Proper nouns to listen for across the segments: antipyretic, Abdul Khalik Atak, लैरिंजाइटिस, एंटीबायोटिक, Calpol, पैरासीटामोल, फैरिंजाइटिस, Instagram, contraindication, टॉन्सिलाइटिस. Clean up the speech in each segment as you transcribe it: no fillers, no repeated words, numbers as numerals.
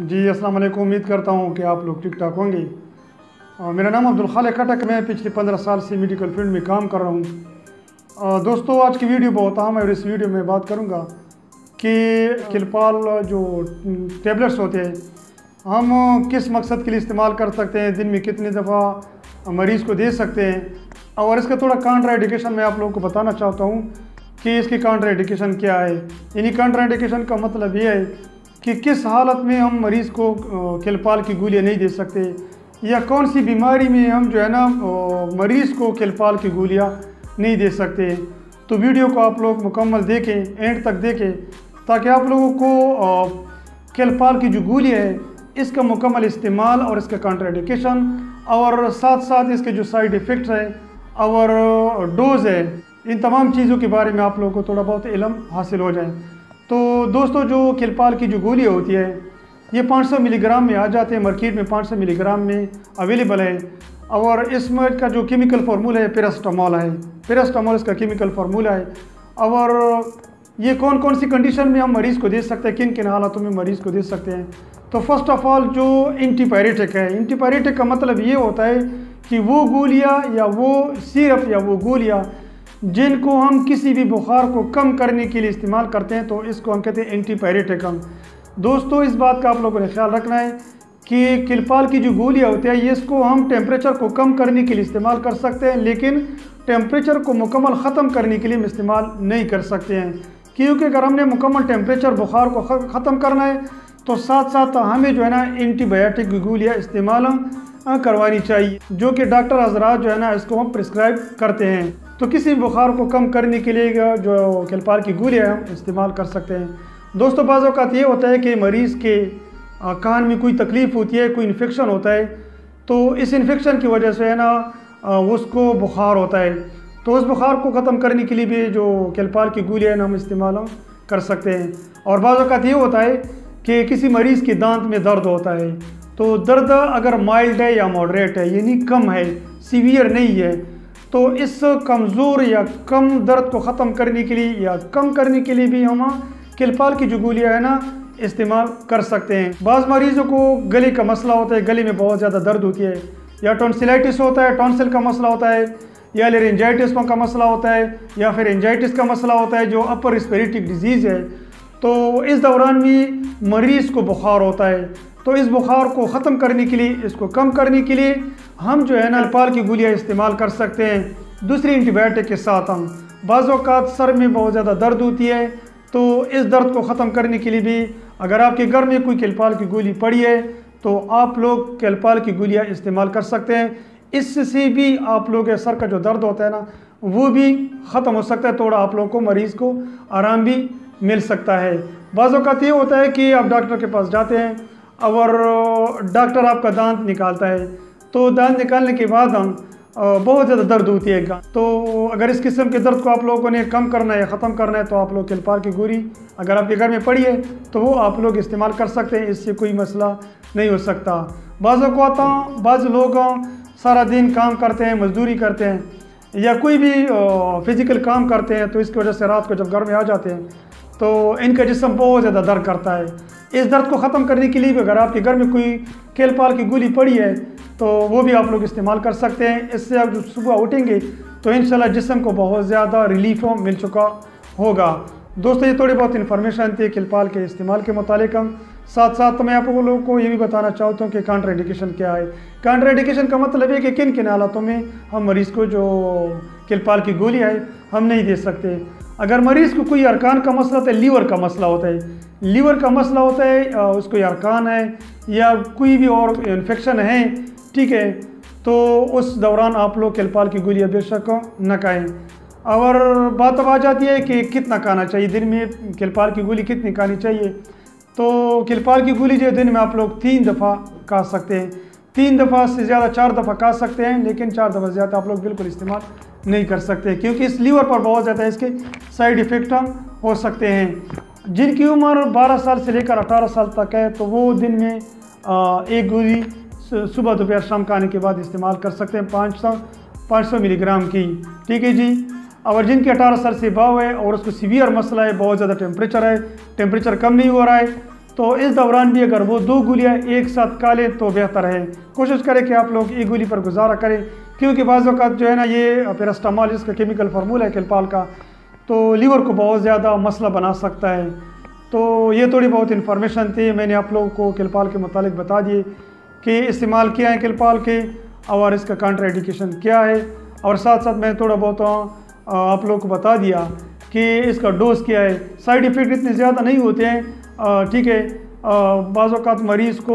जी अस्सलाम वालेकुम। उम्मीद करता हूँ कि आप लोग ठीक ठाक होंगे। मेरा नाम अब्दुल खालिक अटक, मैं पिछले 15 साल से मेडिकल फील्ड में काम कर रहा हूँ। दोस्तों आज की वीडियो बहुत अहम है और इस वीडियो में बात करूँगा कि कैलपोल जो टेबलेट्स होते हैं हम किस मकसद के लिए इस्तेमाल कर सकते हैं, दिन में कितनी दफ़ा मरीज़ को दे सकते हैं और इसका थोड़ा कॉन्ट्राइंडिकेशन मैं आप लोगों को बताना चाहता हूँ कि इसकी कॉन्ट्राइंडिकेशन क्या है। यानी कॉन्ट्राइंडिकेशन का मतलब ये है कि किस हालत में हम मरीज़ को कैलपोल की गोलियाँ नहीं दे सकते या कौन सी बीमारी में हम जो है ना मरीज़ को कैलपोल की गोलियाँ नहीं दे सकते। तो वीडियो को आप लोग मुकम्मल देखें, एंड तक देखें, ताकि आप लोगों को कैलपोल की जो गोलियाँ हैं इसका मुकम्मल इस्तेमाल और इसका कॉन्ट्राइंडिकेशन और साथ साथ इसके जो साइड इफ़ेक्ट्स हैं और डोज़ है, इन तमाम चीज़ों के बारे में आप लोगों को थोड़ा बहुत इल्म हासिल हो जाए। तो दोस्तों जो कैलपोल की जो गोलियाँ होती है ये 500 मिलीग्राम में आ जाते हैं, मार्केट में 500 मिलीग्राम में अवेलेबल है और इसमें का जो केमिकल फार्मूला है पैरासीटामोल है। पैरासीटामोल इसका केमिकल फार्मूला है और ये कौन कौन सी कंडीशन में हम मरीज़ को दे सकते हैं, किन किन हालातों में मरीज़ को दे सकते हैं। तो फर्स्ट ऑफ़ ऑल जो एंटीपायरेटिक है, एंटीपायरेटिक का मतलब ये होता है कि वो गोलियाँ या वो सिरप या वो गोलियाँ जिनको हम किसी भी बुखार को कम करने के लिए इस्तेमाल करते हैं, तो इसको हम कहते हैं एंटीपायरेटिक। दोस्तों इस बात का आप लोगों ने ख्याल रखना है कि कैलपोल की जो गोलियाँ होती है ये इसको हम टेम्परेचर को कम करने के लिए इस्तेमाल कर सकते हैं, लेकिन टेम्परेचर को मुकम्मल ख़त्म करने के लिए हम इस्तेमाल नहीं कर सकते हैं, क्योंकि अगर हमने मुकम्मल टेम्परेचर बुखार को ख़त्म करना है तो साथ साथ हमें जो है ना एंटीबायोटिक की गोलियाँ इस्तेमाल करवानी चाहिए, जो कि डॉक्टर हजरात जो है ना इसको हम प्रिस्क्राइब करते हैं। तो किसी बुखार को कम करने के लिए जो कैलपोल की गोलियाँ हम इस्तेमाल कर सकते हैं। दोस्तों बाज़ औक़ात ये होता है कि मरीज़ के कान में कोई तकलीफ़ होती है, कोई इन्फेक्शन होता है, तो इस इन्फेक्शन की वजह से है ना उसको बुखार होता है, तो उस बुखार को ख़त्म करने के लिए भी जो कैलपोल की गोलियाँ हम इस्तेमाल कर सकते हैं। और बाज़ औक़ात ये होता है कि किसी मरीज़ के दांत में दर्द होता है, तो दर्द अगर माइल्ड है या मॉडरेट है, यानी कम है, सीवियर नहीं है, तो इस कमज़ोर या कम दर्द को ख़त्म करने के लिए या कम करने के लिए भी हम कैलपोल की जो गोलियाँ है ना इस्तेमाल कर सकते हैं। बाज़ मरीज़ों को गले का मसला होता है, गले में बहुत ज़्यादा दर्द होती है, या टॉन्सिलाइटिस होता है, टॉन्सिल का मसला होता है, या लैरिंजाइटिस का मसला होता है, या फैरिंजाइटिस का मसला होता है जो अपर रेस्पिरेटरी डिजीज़ है, तो इस दौरान भी मरीज़ को बुखार होता है। तो इस बुखार को ख़त्म करने के लिए, इसको कम करने के लिए हम जो है ना कैलपोल की गोलियाँ इस्तेमाल कर सकते हैं। दूसरी एंटीबायोटिक के साथ हम बाज़ औक़ात सर में बहुत ज़्यादा दर्द होती है, तो इस दर्द को ख़त्म करने के लिए भी अगर आपके घर में कोई कैलपोल की गोली पड़ी है तो आप लोग कैलपोल की गोलियाँ इस्तेमाल कर सकते हैं। इससे भी आप लोग के सर का जो दर्द होता है ना वो भी ख़त्म हो सकता है, थोड़ा आप लोग को मरीज़ को आराम भी मिल सकता है। बाज़ औक़ात ये होता है कि आप डॉक्टर के पास जाते हैं और डॉक्टर आपका दांत निकालता है, तो दांत निकालने के बाद हम बहुत ज़्यादा दर्द होती है, तो अगर इस किस्म के दर्द को आप लोगों ने कम करना है, ख़त्म करना है, तो आप लोग कैलपोल की गोली अगर आपके घर में पड़ी है तो वो आप लोग इस्तेमाल कर सकते हैं, इससे कोई मसला नहीं हो सकता। बाज़ औक़ात बाज़ लोग सारा दिन काम करते हैं, मजदूरी करते हैं या कोई भी फिज़िकल काम करते हैं, तो इसकी वजह से रात को जब घर में आ जाते हैं तो इनका जिस्म बहुत ज़्यादा दर्द करता है। इस दर्द को ख़त्म करने के लिए भी अगर आपके घर में कोई कैलपोल की गोली पड़ी है तो वो भी आप लोग इस्तेमाल कर सकते हैं। इससे आप जब सुबह उठेंगे तो इंशाल्लाह जिस्म को बहुत ज़्यादा रिलीफ मिल चुका होगा। दोस्तों ये थोड़ी बहुत इन्फॉर्मेशन थी कैलपोल के इस्तेमाल के मुतालिक। साथ साथ मैं आप लोगों को ये भी बताना चाहता हूँ कि कॉन्ट्राइंडिकेशन क्या है। कॉन्ट्राइंडिकेशन का मतलब है कि किन किन हालातों में हम मरीज़ को जो कैलपोल की गोली है हम नहीं दे सकते। अगर मरीज़ को कोई अरकान का मसला होता है, लीवर का मसला होता है, लीवर का मसला होता है, उसको अरकान है या कोई भी और इन्फेक्शन है, ठीक है, तो उस दौरान आप लोग कैलपोल की गोलियाँ बेशक न खाएँ। और बात अब आ जाती है कि कितना खाना चाहिए, दिन में कैलपोल की गोली कितनी खानी चाहिए। तो कैलपोल की गोली जो दिन में आप लोग 3 दफ़ा खा सकते हैं, 3 दफ़ा से ज़्यादा 4 दफ़ा खा सकते हैं, लेकिन 4 दफ़ा से ज़्यादा आप लोग बिल्कुल इस्तेमाल नहीं कर सकते, क्योंकि इस लीवर पर बहुत ज़्यादा इसके साइड इफ़ेक्ट हो सकते हैं। जिनकी उम्र 12 साल से लेकर 18 साल तक है तो वो दिन में एक गोली सुबह दोपहर शाम खाने के बाद इस्तेमाल कर सकते हैं, 500 मिलीग्राम की, ठीक है जी। और जिनके 18 साल से बाव है और उसको सीवियर मसला है, बहुत ज़्यादा टेम्परेचर है, टेम्परेचर कम नहीं हो रहा है, तो इस दौरान भी अगर वो दो गोलियाँ एक साथ खा लें तो बेहतर है। कोशिश करें कि आप लोग एक गोली पर गुजारा करें, क्योंकि बाज़ अवत जो है ना ये पैरासीटामॉल इसका केमिकल फार्मूला है कैलपोल का, तो लीवर को बहुत ज़्यादा मसला बना सकता है। तो ये थोड़ी बहुत इन्फॉर्मेशन थी, मैंने आप लोगों को कैलपोल के मुतालिक बता दिए कि इस्तेमाल क्या है कैलपोल के और इसका कॉन्ट्राइंडिकेशन क्या है, और साथ साथ मैंने थोड़ा बहुत आप लोगों को बता दिया कि इसका डोज़ क्या है। साइड इफ़ेक्ट इतने ज़्यादा नहीं होते हैं, ठीक है, बाज़ औक़ात मरीज़ को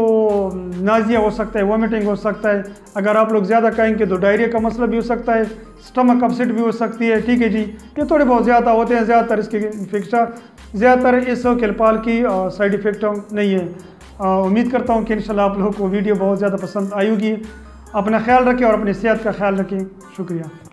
नाजिया हो सकता है, वॉमिटिंग हो सकता है, अगर आप लोग ज़्यादा खाएंगे तो डायरिया का मसला भी हो सकता है, स्टमक अपसेट भी हो सकती है, ठीक है जी। ये थोड़े बहुत ज़्यादा होते हैं, ज़्यादातर इसके इन्फेक्शन ज़्यादातर इस कैलपोल की साइड इफ़ेक्ट नहीं है। उम्मीद करता हूँ कि इंशाल्लाह आप लोगों को वीडियो बहुत ज़्यादा पसंद आई होगी। अपना ख्याल रखें और अपनी सेहत का ख्याल रखें। शुक्रिया।